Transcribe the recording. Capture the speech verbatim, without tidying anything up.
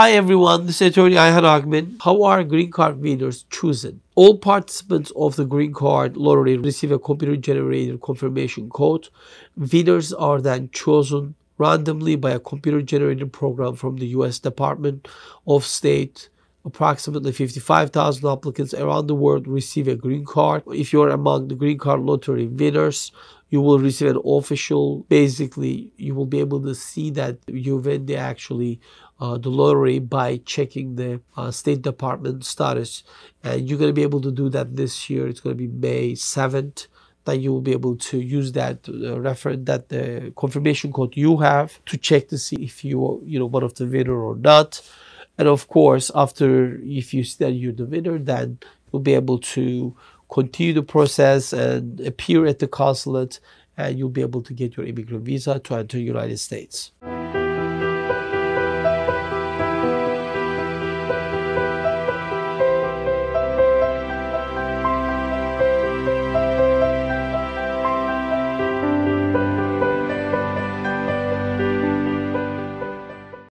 Hi everyone, this is attorney Ayhan Akmen. How are green card winners chosen? All participants of the green card lottery receive a computer-generated confirmation code. Winners are then chosen randomly by a computer-generated program from the U S Department of State. Approximately fifty-five thousand applicants around the world receive a green card. If you're among the green card lottery winners, you will receive an official, basically you will be able to see that you win the actually uh, the lottery by checking the uh, State Department status. And you're going to be able to do that this year. It's going to be May seventh. That you will be able to use that uh, reference, that the confirmation code you have to check to see if you are, you know, one of the winner or not. And of course, after, if you see that you're the winner, then you'll be able to continue the process and appear at the consulate, and you'll be able to get your immigrant visa to enter the United States.